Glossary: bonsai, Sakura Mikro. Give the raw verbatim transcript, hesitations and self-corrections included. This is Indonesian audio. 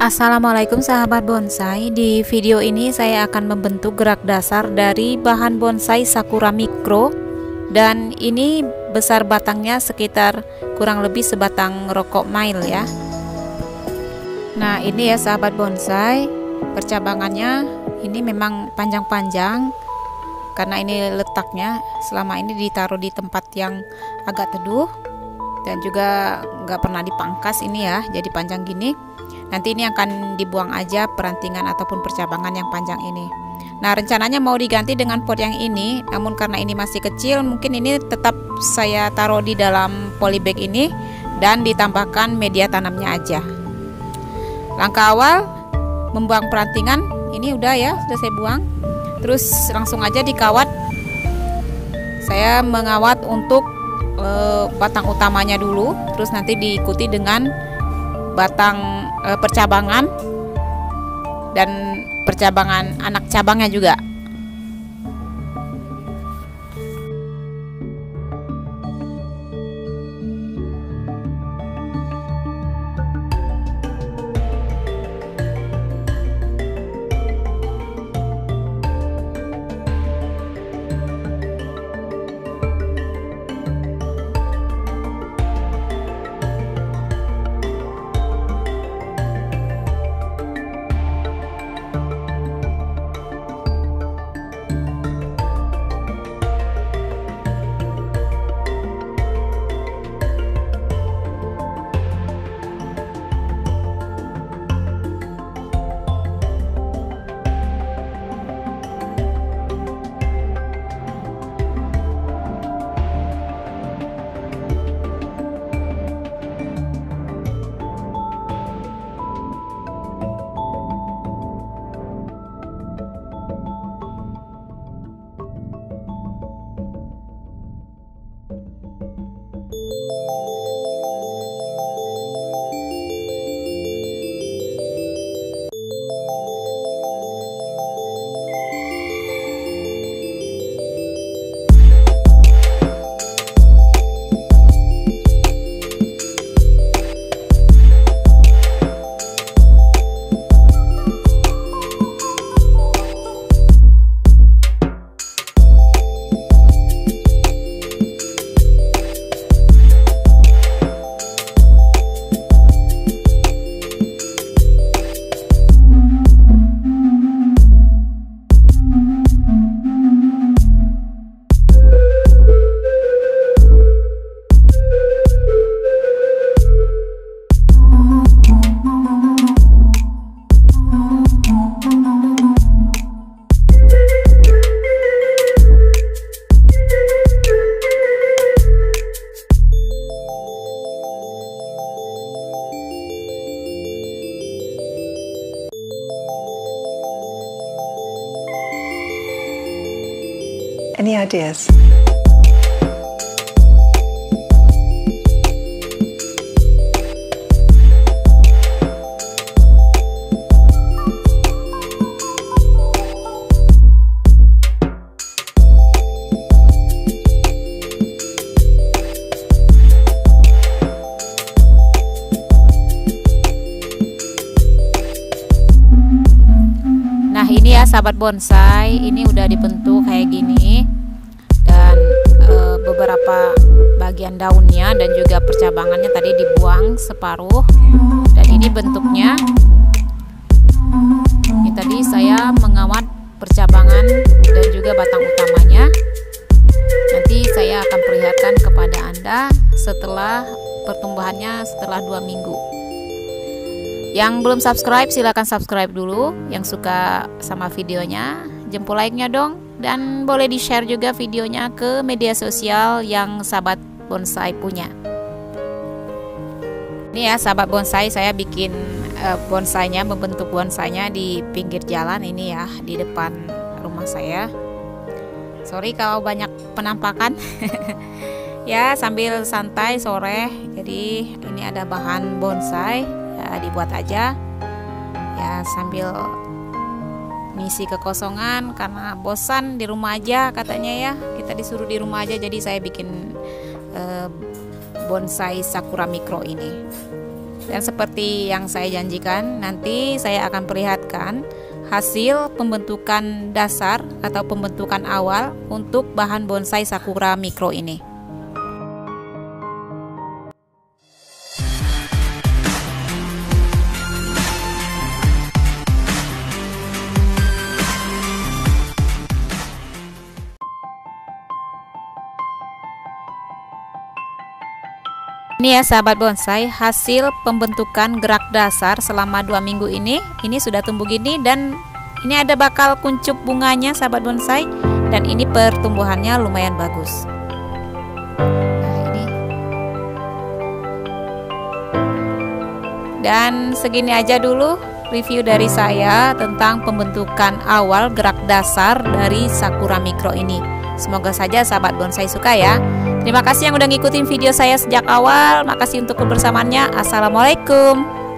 Assalamualaikum sahabat bonsai. Di video ini saya akan membentuk gerak dasar dari bahan bonsai Sakura Mikro, dan ini besar batangnya sekitar kurang lebih sebatang rokok mile ya. Nah ini ya sahabat bonsai, percabangannya ini memang panjang-panjang karena ini letaknya selama ini ditaruh di tempat yang agak teduh dan juga nggak pernah dipangkas ini ya, jadi panjang gini. Nanti ini akan dibuang aja perantingan ataupun percabangan yang panjang ini. Nah rencananya mau diganti dengan pot yang ini, namun karena ini masih kecil mungkin ini tetap saya taruh di dalam polybag ini dan ditambahkan media tanamnya aja. Langkah awal membuang perantingan ini udah ya, sudah saya buang. Terus langsung aja dikawat. Saya mengawat untuk e, batang utamanya dulu, terus nanti diikuti dengan batang e, percabangan dan percabangan anak cabangnya juga. Any ideas? Nah ini ya sahabat bonsai, ini udah dibentuk kayak gini. Beberapa bagian daunnya dan juga percabangannya tadi dibuang separuh, dan ini bentuknya. Ini tadi saya mengawat percabangan dan juga batang utamanya. Nanti saya akan perlihatkan kepada Anda setelah pertumbuhannya setelah dua minggu. Yang belum subscribe silahkan subscribe dulu. Yang suka sama videonya jempol like-nya dong. Dan boleh di-share juga videonya ke media sosial yang sahabat bonsai punya. Ini ya sahabat bonsai, saya bikin bonsainya, membentuk bonsainya di pinggir jalan ini ya, di depan rumah saya. Sorry kalau banyak penampakan. Ya sambil santai sore, jadi ini ada bahan bonsai ya, dibuat aja ya sambil mengisi kekosongan karena bosan di rumah aja katanya ya, kita disuruh di rumah aja, jadi saya bikin eh, bonsai Sakura Mikro ini. Dan seperti yang saya janjikan, nanti saya akan perlihatkan hasil pembentukan dasar atau pembentukan awal untuk bahan bonsai Sakura Mikro ini. Ini ya sahabat bonsai, hasil pembentukan gerak dasar selama dua minggu ini. Ini sudah tumbuh gini dan ini ada bakal kuncup bunganya sahabat bonsai. Dan ini pertumbuhannya lumayan bagus. Nah ini. Dan segini aja dulu review dari saya tentang pembentukan awal gerak dasar dari Sakura Mikro ini. Semoga saja sahabat bonsai suka ya. Terima kasih yang udah ngikutin video saya sejak awal. Makasih untuk kebersamaannya. Assalamualaikum.